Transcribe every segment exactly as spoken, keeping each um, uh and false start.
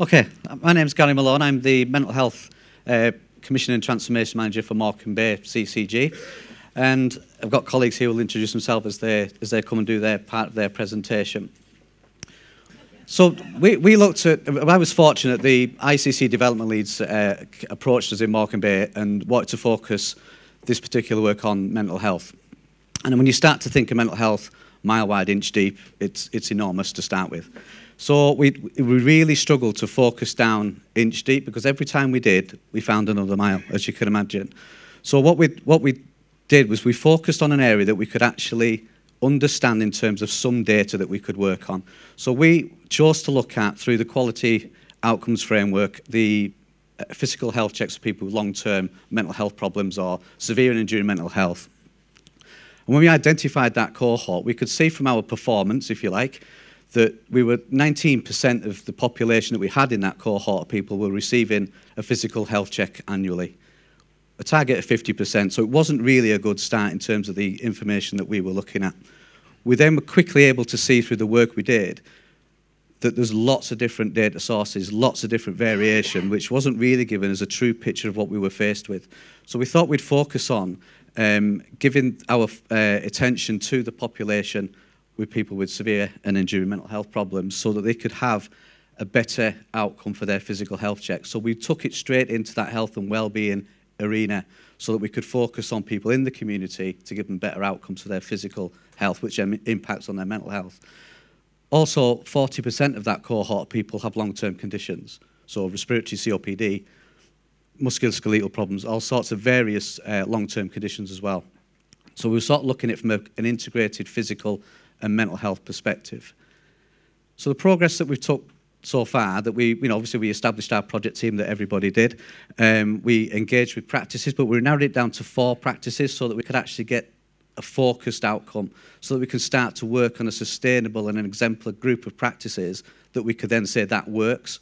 Okay, my name's Gary Malone. I'm the Mental Health uh, Commissioner and Transformation Manager for Morecambe Bay C C G, and I've got colleagues here who will introduce themselves as they as they come and do their part of their presentation. So we we looked at. I was fortunate. The I C C Development Leads uh, approached us in Morecambe Bay and wanted to focus this particular work on mental health. And when you start to think of mental health mile wide, inch deep, it's it's enormous to start with. So we, we really struggled to focus down inch deep, because every time we did, we found another mile, as you can imagine. So what we, what we did was we focused on an area that we could actually understand in terms of some data that we could work on. So we chose to look at, through the quality outcomes framework, the physical health checks for people with long-term mental health problems or severe and enduring mental health. And when we identified that cohort, we could see from our performance, if you like, that we were nineteen percent of the population that we had in that cohort of people were receiving a physical health check annually, a target of fifty percent, so it wasn't really a good start in terms of the information that we were looking at. We then were quickly able to see through the work we did that there's lots of different data sources, lots of different variation, which wasn't really given as a true picture of what we were faced with. So we thought we'd focus on um, giving our uh, attention to the population with people with severe and enduring mental health problems, so that they could have a better outcome for their physical health check. So we took it straight into that health and well-being arena, so that we could focus on people in the community to give them better outcomes for their physical health, which impacts on their mental health. Also, forty percent of that cohort of people have long-term conditions, so respiratory C O P D, musculoskeletal problems, all sorts of various uh, long-term conditions as well. So we were sort of looking at it from a, an integrated physical and mental health perspective. So the progress that we've took so far, that we, you know, obviously we established our project team that everybody did. Um, we engaged with practices, but we narrowed it down to four practices so that we could actually get a focused outcome, so that we can start to work on a sustainable and an exemplar group of practices that we could then say that works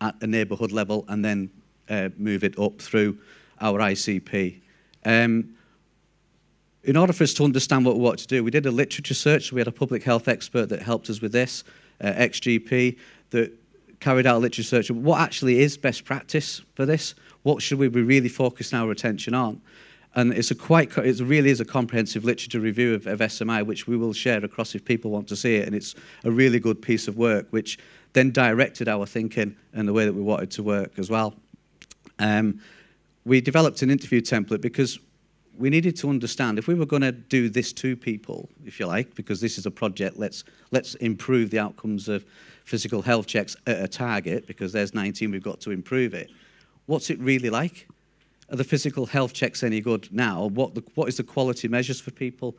at a neighbourhood level, and then uh, move it up through our I C P. Um, In order for us to understand what we want to do, we did a literature search. We had a public health expert that helped us with this, uh, ex G P, that carried out a literature search of what actually is best practice for this. What should we be really focusing our attention on? And it's a quite, it really is a comprehensive literature review of, of S M I, which we will share across if people want to see it. And it's a really good piece of work, which then directed our thinking and the way that we wanted to work as well. Um, we developed an interview template because we needed to understand, if we were going to do this to people, if you like, because this is a project, let's, let's improve the outcomes of physical health checks at a target, because there's nineteen, we've got to improve it. What's it really like? Are the physical health checks any good now? What, the, what is the quality measures for people?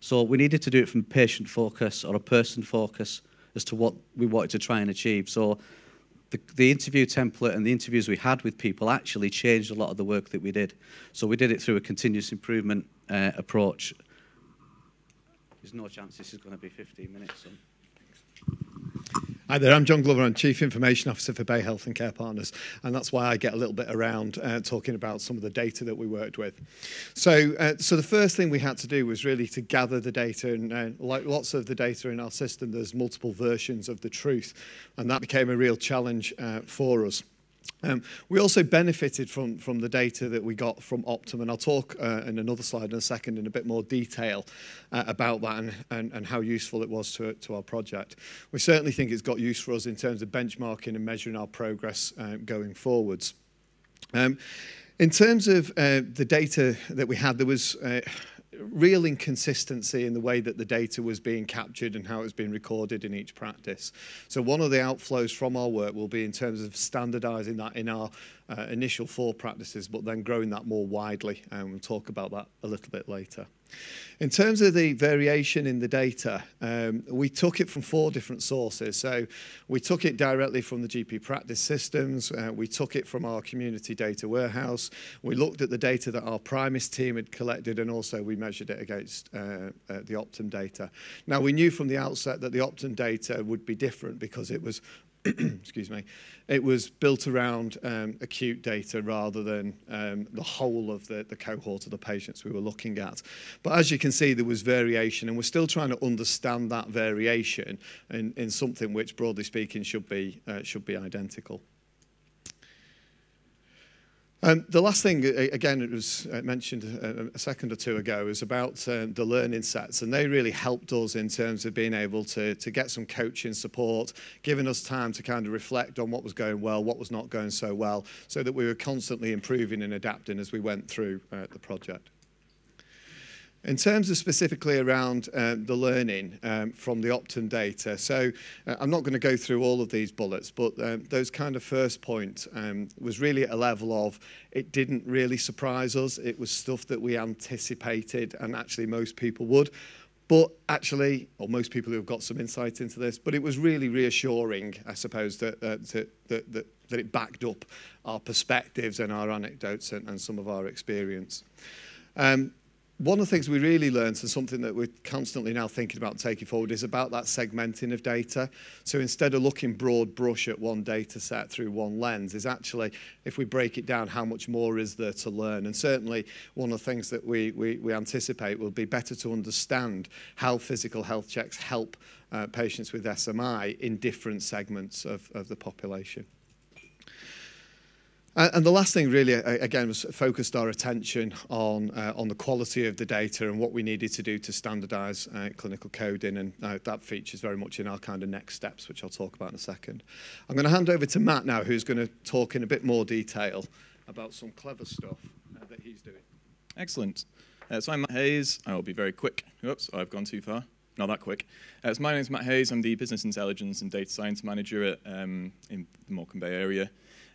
So we needed to do it from patient focus or a person focus as to what we wanted to try and achieve. So The, the interview template and the interviews we had with people actually changed a lot of the work that we did. So we did it through a continuous improvement uh, approach. There's no chance this is going to be fifteen minutes. So. Hi there, I'm John Glover. I'm Chief Information Officer for Bay Health and Care Partners, and that's why I get a little bit around uh, talking about some of the data that we worked with. So, uh, so the first thing we had to do was really to gather the data, and uh, like lots of the data in our system, there's multiple versions of the truth, and that became a real challenge uh, for us. Um, we also benefited from, from the data that we got from Optum, and I'll talk uh, in another slide in a second in a bit more detail uh, about that and, and, and how useful it was to, to our project. We certainly think it's got use for us in terms of benchmarking and measuring our progress uh, going forwards. Um, in terms of uh, the data that we had, there was uh, real inconsistency in the way that the data was being captured and how it was being recorded in each practice. So one of the outflows from our work will be in terms of standardising that in our uh, initial four practices, but then growing that more widely, and we'll talk about that a little bit later. In terms of the variation in the data, um, we took it from four different sources. So we took it directly from the G P practice systems, uh, we took it from our community data warehouse, we looked at the data that our Primis team had collected, and also we measured it against uh, uh, the Optum data. Now, we knew from the outset that the Optum data would be different because it was excuse me, it was built around um, acute data rather than um, the whole of the, the cohort of the patients we were looking at. But as you can see, there was variation, and we're still trying to understand that variation in, in something which, broadly speaking, should be, uh, should be identical. Um, the last thing, again, it was mentioned a second or two ago, is about um, the learning sets, and they really helped us in terms of being able to, to get some coaching support, giving us time to kind of reflect on what was going well, what was not going so well, so that we were constantly improving and adapting as we went through uh, the project. In terms of specifically around um, the learning um, from the Optum data, so uh, I'm not going to go through all of these bullets, but um, those kind of first point um, was really at a level of it didn't really surprise us. It was stuff that we anticipated, and actually most people would. But actually, or most people who have got some insight into this, but it was really reassuring, I suppose, that, uh, to, that, that, that it backed up our perspectives and our anecdotes and, and some of our experience. Um, One of the things we really learned, and something that we're constantly now thinking about taking forward, is about that segmenting of data. So instead of looking broad brush at one data set through one lens, is actually, if we break it down, how much more is there to learn? And certainly one of the things that we, we, we anticipate will be better to understand how physical health checks help uh, patients with S M I in different segments of, of the population. And the last thing really, again, was focused our attention on, uh, on the quality of the data and what we needed to do to standardise uh, clinical coding, and uh, that features very much in our kind of next steps, which I'll talk about in a second. I'm going to hand over to Matt now, who's going to talk in a bit more detail about some clever stuff uh, that he's doing. Excellent. Uh, so I'm Matt Hayes. I'll be very quick. Oops, I've gone too far. Not that quick. Uh, so my name's Matt Hayes. I'm the Business Intelligence and Data Science Manager at, um, in the Morecambe Bay area.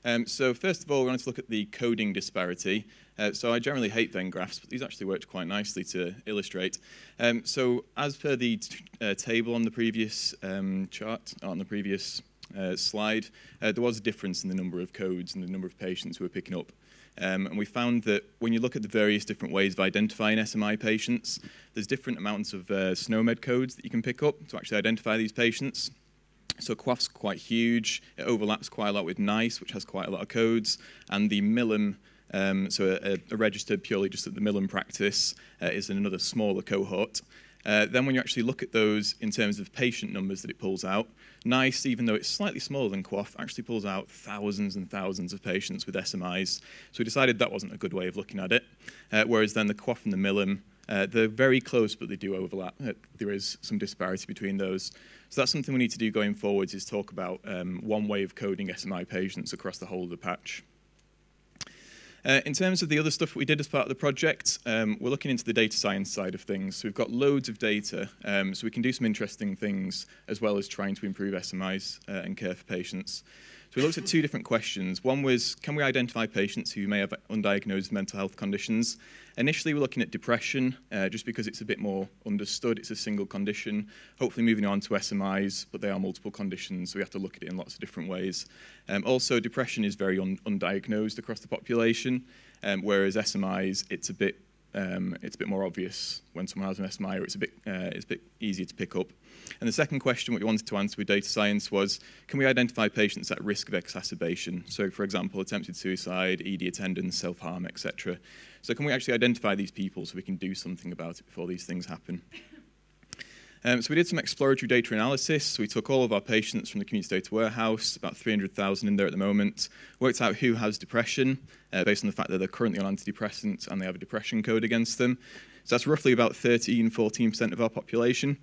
Um, so first of all, we wanted to look at the coding disparity. Uh, so I generally hate Venn graphs, but these actually worked quite nicely to illustrate. Um, so as per the t uh, table on the previous um, chart, on the previous uh, slide, uh, there was a difference in the number of codes and the number of patients we were picking up. Um, and we found that when you look at the various different ways of identifying S M I patients, there's different amounts of uh, SNOMED codes that you can pick up to actually identify these patients. So Q A F's quite huge. It overlaps quite a lot with NICE, which has quite a lot of codes. And the MILIM, um, so a, a registered purely just at the MILIM practice, uh, is in another smaller cohort. Uh, then when you actually look at those in terms of patient numbers that it pulls out, NICE, even though it's slightly smaller than Q A F, actually pulls out thousands and thousands of patients with S M Is. So we decided that wasn't a good way of looking at it. Uh, whereas then the Q A F and the MILIM, uh, they're very close, but they do overlap. Uh, there is some disparity between those. So that's something we need to do going forwards, is talk about um, one way of coding S M I patients across the whole of the patch. Uh, in terms of the other stuff we did as part of the project, um, we're looking into the data science side of things. So we've got loads of data, um, so we can do some interesting things as well as trying to improve S M Is uh, and care for patients. So we looked at two different questions. One was, can we identify patients who may have undiagnosed mental health conditions? Initially, we're looking at depression, uh, just because it's a bit more understood. It's a single condition. Hopefully moving on to S M Is, but they are multiple conditions, so we have to look at it in lots of different ways. Um, also, depression is very un undiagnosed across the population, um, whereas S M Is, it's a bit, um, it's a bit more obvious when someone has an S M I, or it's a bit, uh, it's a bit easier to pick up. And the second question, what we wanted to answer with data science, was, can we identify patients at risk of exacerbation? So, for example, attempted suicide, E D attendance, self-harm, et cetera. So can we actually identify these people so we can do something about it before these things happen? Um, so we did some exploratory data analysis. We took all of our patients from the community data warehouse, about three hundred thousand in there at the moment, worked out who has depression uh, based on the fact that they're currently on antidepressants and they have a depression code against them. So that's roughly about thirteen, fourteen percent of our population.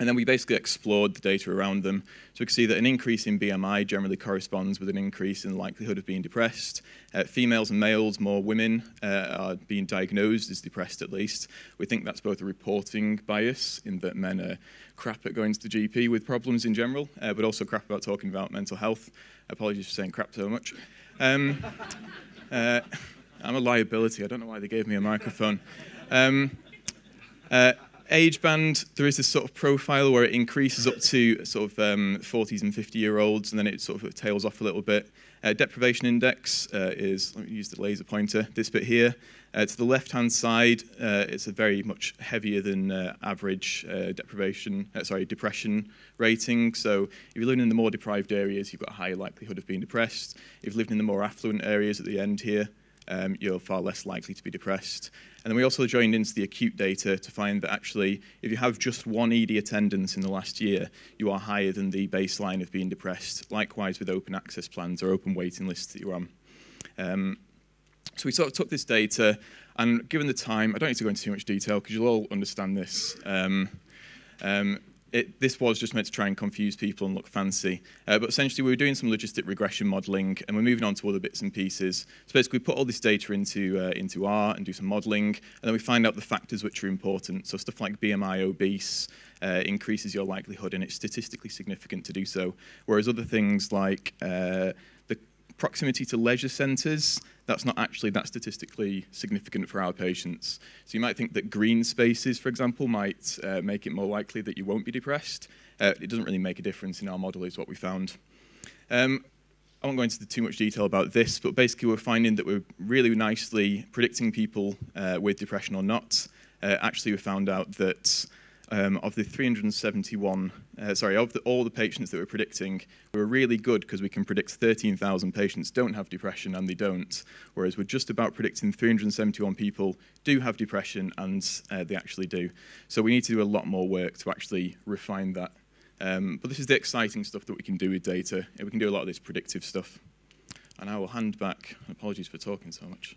And then we basically explored the data around them. So we could see that an increase in B M I generally corresponds with an increase in the likelihood of being depressed. Uh, females and males, more women uh, are being diagnosed as depressed, at least. We think that's both a reporting bias, in that men are crap at going to the G P with problems in general, uh, but also crap about talking about mental health. Apologies for saying crap so much. Um, uh, I'm a liability. I don't know why they gave me a microphone. Um, uh, age band, there is this sort of profile where it increases up to sort of um, forties and fifty year olds, and then it sort of tails off a little bit. Uh, deprivation index uh, is, let me use the laser pointer, this bit here. Uh, to the left-hand side, uh, it's a very much heavier than uh, average uh, deprivation, uh, sorry, depression rating. So if you're living in the more deprived areas, you've got a higher likelihood of being depressed. If you've lived in the more affluent areas at the end here, Um, you're far less likely to be depressed. And then we also joined into the acute data to find that actually, if you have just one E D attendance in the last year, you are higher than the baseline of being depressed. Likewise with open access plans or open waiting lists that you're on. Um, so we sort of took this data, and given the time, I don't need to go into too much detail because you'll all understand this. Um, um, It, this was just meant to try and confuse people and look fancy. Uh, but essentially, we were doing some logistic regression modelling, and we're moving on to other bits and pieces. So basically, we put all this data into, uh, into R and do some modelling, and then we find out the factors which are important. So stuff like B M I, obese, uh, increases your likelihood, and it's statistically significant to do so. Whereas other things like uh, the proximity to leisure centres, that's not actually that statistically significant for our patients. So you might think that green spaces, for example, might uh, make it more likely that you won't be depressed. Uh, it doesn't really make a difference in our model, is what we found. Um, I won't go into too much detail about this, but basically we're finding that we're really nicely predicting people uh, with depression or not. Uh, actually, we found out that Um, of the three hundred seventy-one, uh, sorry, of the, all the patients that we're predicting, we were really good because we can predict thirteen thousand patients don't have depression and they don't, whereas we're just about predicting three hundred seventy-one people do have depression and uh, they actually do. So we need to do a lot more work to actually refine that. Um, but this is the exciting stuff that we can do with data, and we can do a lot of this predictive stuff. And I will hand back, apologies for talking so much.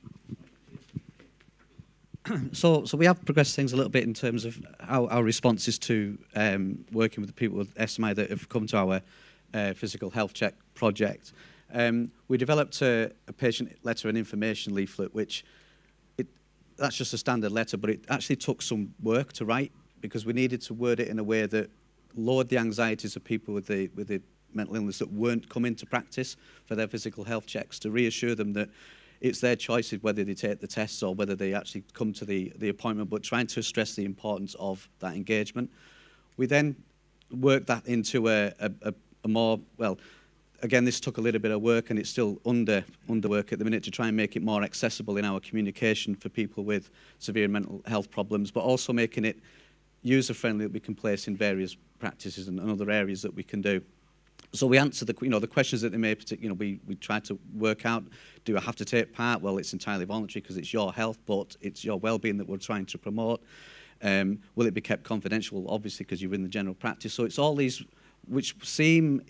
So, so we have progressed things a little bit in terms of how our responses to um, working with the people with S M I that have come to our uh, physical health check project. Um, we developed a, a patient letter and information leaflet, which it, that's just a standard letter, but it actually took some work to write because we needed to word it in a way that lowered the anxieties of people with the, with the mental illness that weren't coming to practice for their physical health checks, to reassure them that it's their choices whether they take the tests or whether they actually come to the, the appointment, but trying to stress the importance of that engagement. We then worked that into a, a, a more, well, again, this took a little bit of work and it's still under, under work at the minute to try and make it more accessible in our communication for people with severe mental health problems, but also making it user-friendly that we can place in various practices and other areas that we can do. So we answer the, you know, the questions that they may, you know, we, we try to work out, do I have to take part? Well, it's entirely voluntary because it's your health, but it's your well-being that we're trying to promote. Um, will it be kept confidential? Well, obviously, because you're in the general practice. So it's all these, which seem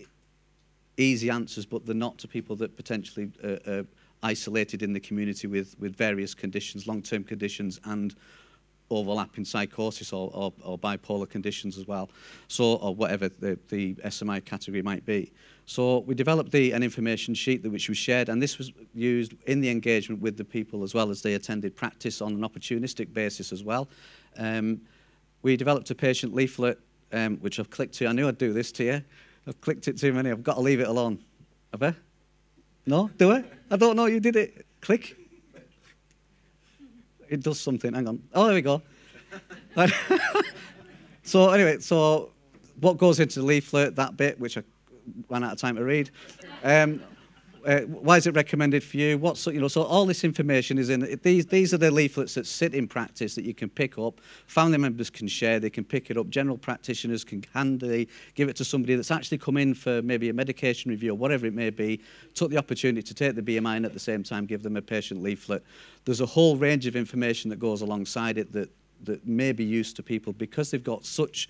easy answers, but they're not to people that potentially uh, are isolated in the community with, with various conditions, long-term conditions, and overlapping psychosis or, or, or bipolar conditions as well, so or whatever the, the S M I category might be. So we developed the, an information sheet that, which we shared, and this was used in the engagement with the people as well as they attended practice on an opportunistic basis as well. Um, we developed a patient leaflet, um, which I've clicked to. I knew I'd do this to you. I've clicked it too many. I've got to leave it alone. Have I? No? Do I? I don't know. You did it. Click. It does something, hang on. Oh, there we go. So anyway, so what goes into the leaflet, that bit, which I ran out of time to read. Um, uh, why is it recommended for you? What's, you know, so all this information is in, these, these are the leaflets that sit in practice that you can pick up. Family members can share, they can pick it up. General practitioners can handily give it to somebody that's actually come in for maybe a medication review or whatever it may be, took the opportunity to take the B M I and at the same time give them a patient leaflet. There's a whole range of information that goes alongside it that, that may be used to people because they've got such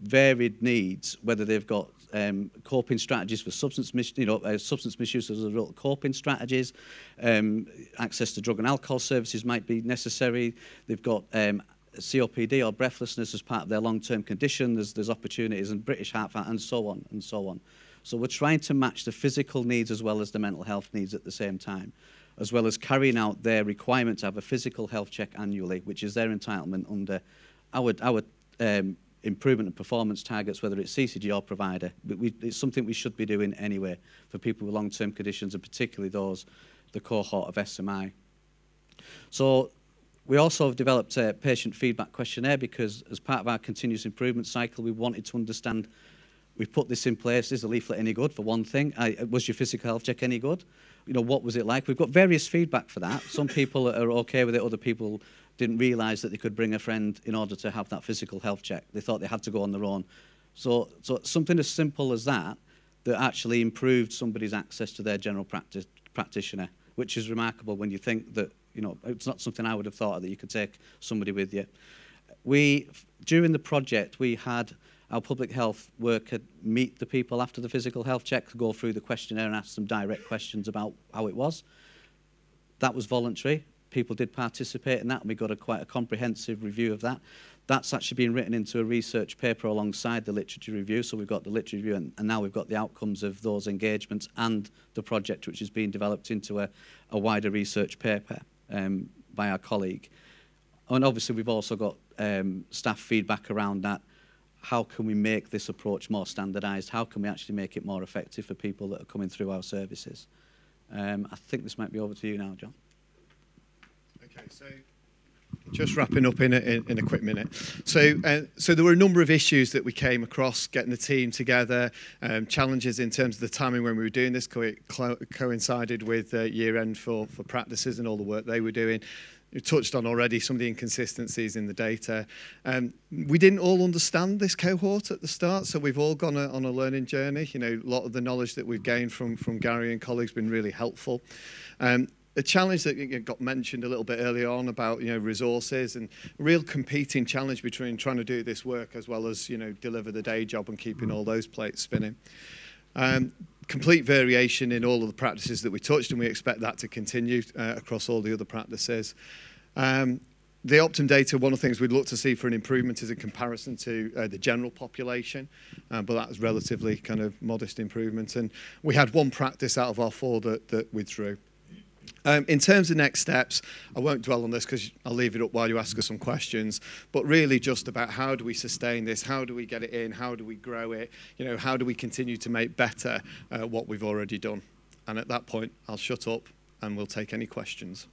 varied needs, whether they've got um, coping strategies for substance mis you know, uh, substance misuse as a result of coping strategies, um, access to drug and alcohol services might be necessary, they've got um, C O P D or breathlessness as part of their long-term condition, there's, there's opportunities in British Heart Foundation and so on and so on. So we're trying to match the physical needs as well as the mental health needs at the same time, as well as carrying out their requirement to have a physical health check annually, which is their entitlement under our, our um, improvement and performance targets, whether it's C C G or provider. But we, it's something we should be doing anyway for people with long-term conditions, and particularly those, the cohort of S M I. So We also have developed a patient feedback questionnaire because as part of our continuous improvement cycle, we wanted to understand, we've put this in place, is the leaflet any good for one thing? I, was your physical health check any good? You know, what was it like? We've got various feedback for that. Some people are okay with it, other people didn't realise that they could bring a friend in order to have that physical health check. They thought they had to go on their own. So, so something as simple as that, that actually improved somebody's access to their general practice, practitioner, which is remarkable when you think that, you know, it's not something I would have thought that you could take somebody with you. We, during the project, we had our public health worker meet the people after the physical health check, go through the questionnaire and ask them direct questions about how it was. That was voluntary. People did participate in that, and we got a quite a comprehensive review of that. That's actually been written into a research paper alongside the literature review, so we've got the literature review, and, and now we've got the outcomes of those engagements and the project, which is being developed into a, a wider research paper. Um, by our colleague. And obviously we've also got um, staff feedback around that. How can we make this approach more standardised? How can we actually make it more effective for people that are coming through our services? Um, I think this might be over to you now, John. Okay, so just wrapping up in a, in, in a quick minute. So, uh, so there were a number of issues that we came across, getting the team together, um, challenges in terms of the timing when we were doing this co co coincided with uh, year end for, for practices and all the work they were doing. You touched on already some of the inconsistencies in the data. Um, we didn't all understand this cohort at the start, so we've all gone a, on a learning journey. You know, a lot of the knowledge that we've gained from, from Gary and colleagues has been really helpful. Um, The challenge that got mentioned a little bit earlier on about, you know, resources and a real competing challenge between trying to do this work as well as, you know, deliver the day job and keeping all those plates spinning. Um, complete variation in all of the practices that we touched, and we expect that to continue uh, across all the other practices. Um, The Optum data, one of the things we'd look to see for an improvement is a comparison to uh, the general population, um, but that's relatively kind of modest improvement. And we had one practice out of our four that, that withdrew. Um, in terms of next steps, I won't dwell on this because I'll leave it up while you ask us some questions, but really just about how do we sustain this, how do we get it in, how do we grow it, you know, how do we continue to make better uh, what we've already done. And at that point, I'll shut up and we'll take any questions.